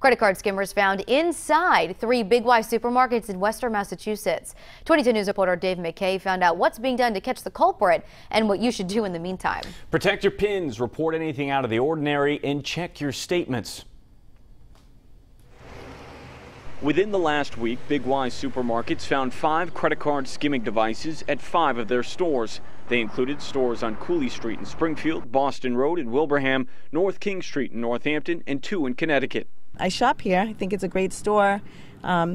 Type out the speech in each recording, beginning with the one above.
Credit card skimmers found inside 3 Big Y supermarkets in Western Massachusetts. 22 News reporter Dave McKay found out what's being done to catch the culprit and what you should do in the meantime. Protect your pins, report anything out of the ordinary, and check your statements. Within the last week, Big Y supermarkets found 5 credit card skimming devices at 5 of their stores. They included stores on Cooley Street in Springfield, Boston Road in Wilbraham, North King Street in Northampton, and 2 in Connecticut. I shop here. I think it's a great store. I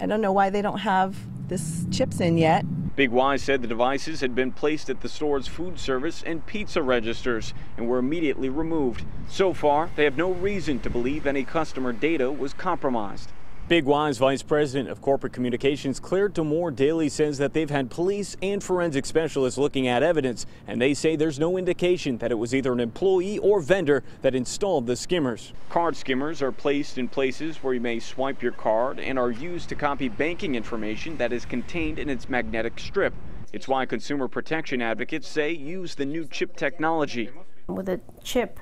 don't know why they don't have this chips in yet. Big Y said the devices had been placed at the store's food service and pizza registers and were immediately removed. So far, they have no reason to believe any customer data was compromised. Big Y's Vice President of Corporate Communications, Claire D'Amour-Daley, says that they've had police and forensic specialists looking at evidence, and they say there's no indication that it was either an employee or vendor that installed the skimmers. Card skimmers are placed in places where you may swipe your card and are used to copy banking information that is contained in its magnetic strip. It's why consumer protection advocates say use the new chip technology. With a chip,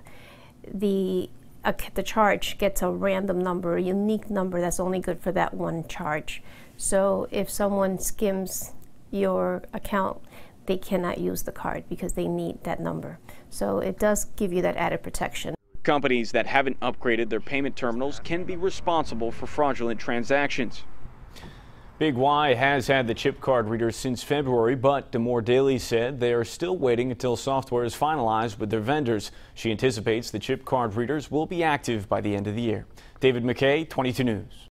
the charge gets a random number, a unique number that's only good for that one charge. So if someone skims your account, they cannot use the card because they need that number. So it does give you that added protection. Companies that haven't upgraded their payment terminals can be responsible for fraudulent transactions. Big Y has had the chip card reader since February, but D'Amour-Daley said they are still waiting until software is finalized with their vendors. She anticipates the chip card readers will be active by the end of the year. David McKay, 22 News.